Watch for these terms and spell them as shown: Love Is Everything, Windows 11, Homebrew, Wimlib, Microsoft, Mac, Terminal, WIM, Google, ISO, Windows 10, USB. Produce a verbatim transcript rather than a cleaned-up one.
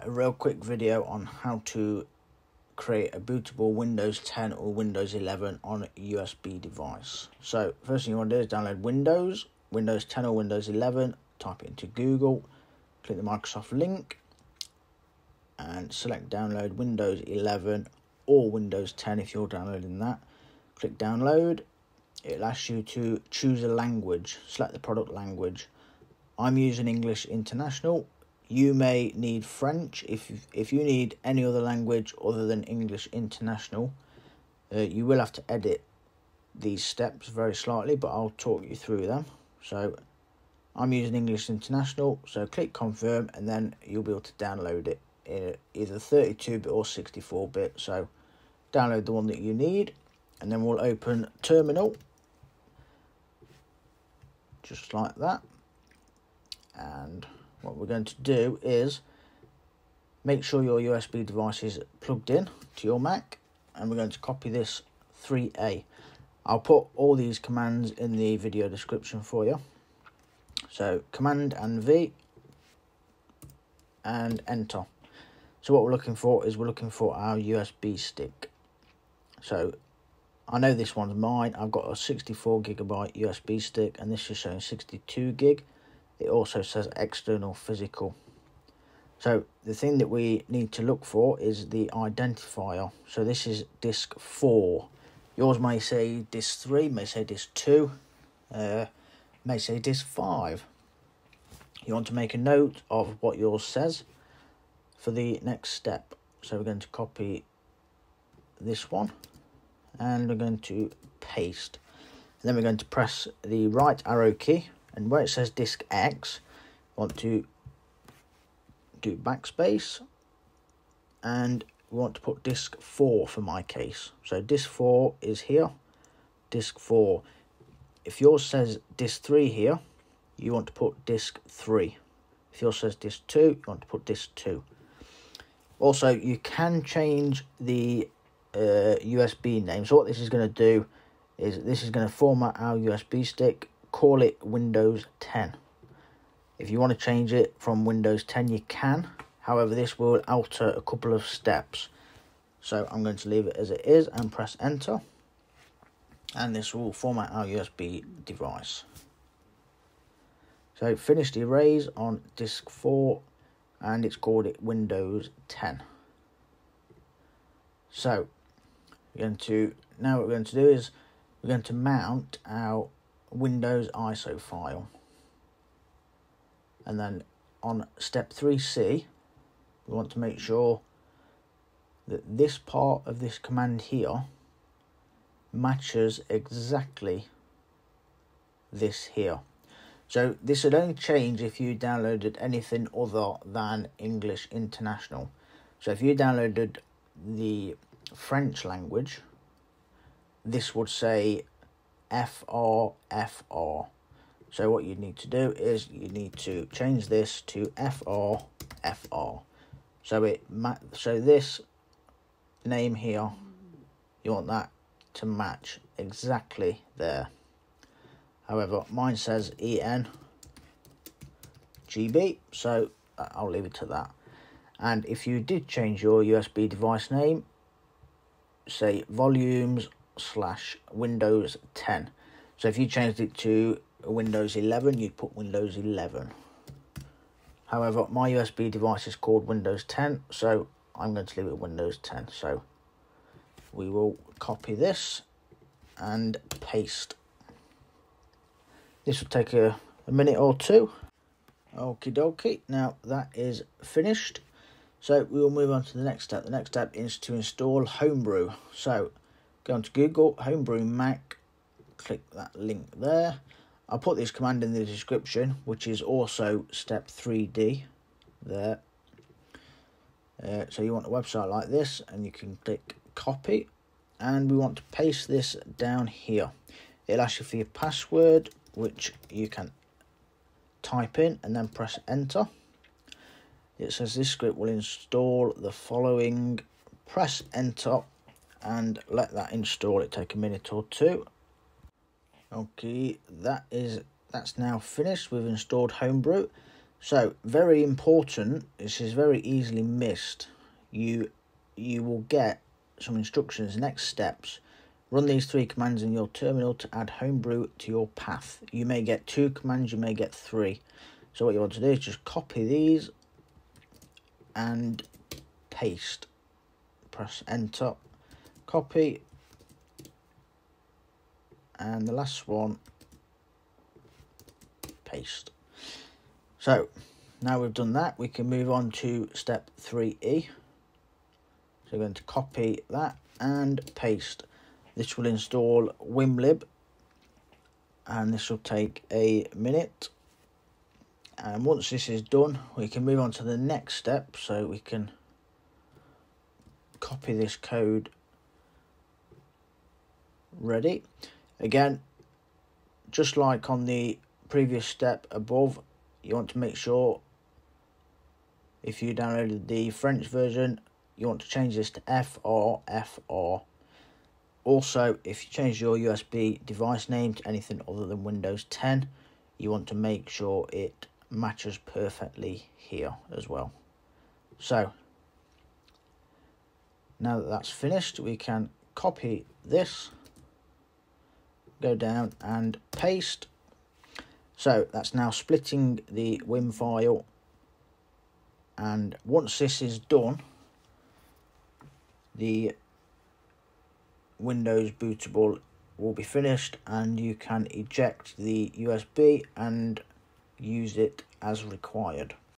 a real quick video on how to create a bootable Windows ten or Windows eleven on a U S B device. So first thing you want to do is download Windows, Windows ten or Windows eleven, type it into Google, click the Microsoft link and select download Windows eleven or Windows ten if you're downloading that. Click download. It asks you to choose a language, select the product language. I'm using English International. You may need French. If you, if you need any other language other than English International, uh, you will have to edit these steps very slightly, but I'll talk you through them. So I'm using English International, so click confirm and then you'll be able to download it in either thirty-two bit or sixty-four bit. So download the one that you need and then we'll open Terminal just like that. And what we're going to do is make sure your U S B device is plugged in to your Mac, and we're going to copy this three A. I'll put all these commands in the video description for you. So Command and V and Enter. So what we're looking for is we're looking for our U S B stick. So I know this one's mine. I've got a sixty-four gigabyte U S B stick and this is showing sixty-two gig. It also says external physical. So the thing that we need to look for is the identifier. So this is disk four. Yours may say disk three, may say disk two, uh, may say disk five. You want to make a note of what yours says for the next step. So we're going to copy this one and we're going to paste. And then we're going to press the right arrow key. And where it says disk X, we want to do backspace and we want to put disk four for my case. So disk four is here, disk four. If yours says disk three here, you want to put disk three. If yours says disk two, you want to put disk two. Also, you can change the uh, U S B name. So what this is going to do is this is going to format our U S B stick. Call it Windows ten. If you want to change it from Windows ten, you can. However, this will alter a couple of steps. So I'm going to leave it as it is and press enter. And this will format our U S B device. So finish the erase on disk four and it's called it Windows ten. So we're going to, now what we're going to do is we're going to mount our Windows I S O file, and then on step three C we want to make sure that this part of this command here matches exactly this here. So this would only change if you downloaded anything other than English International. So if you downloaded the French language, this would say F R F R. So what you need to do is you need to change this to F R F R. So it so this name here, you want that to match exactly there. However, mine says E N G B, so I'll leave it to that. And if you did change your U S B device name, say volumes slash Windows ten. So if you changed it to Windows eleven, you'd put Windows eleven. However, my U S B device is called Windows ten, so I'm going to leave it Windows ten. So we will copy this and paste. This will take a, a minute or two. Okie dokie. Now that is finished. So we will move on to the next step. The next step is to install Homebrew. So go on to Google, Homebrew Mac, click that link there. I'll put this command in the description, which is also step three D there. Uh, so you want a website like this, and you can click copy. And we want to paste this down here. It'll ask you for your password, which you can type in and then press enter. It says this script will install the following. Press enter and let that install. It take a minute or two. Okay, that is that's now finished. We've installed Homebrew. So very important, this is very easily missed. You you will get some instructions, next steps. Run these three commands in your terminal to add Homebrew to your path. You may get two commands, you may get three. So what you want to do is just copy these and paste. Press enter, copy, and the last one, paste. So now we've done that, we can move on to step three E. So we're going to copy that and paste. This will install Wimlib, and this will take a minute. And once this is done, we can move on to the next step. So we can copy this code. Ready. Again, just like on the previous step above, you want to make sure if you downloaded the French version, you want to change this to F R F R. Also, if you change your U S B device name to anything other than Windows ten, you want to make sure it matches perfectly here as well. So now that that's finished, we can copy this, go down and paste. So that's now splitting the Wim file, and once this is done, the Windows bootable will be finished, and you can eject the U S B and use it as required.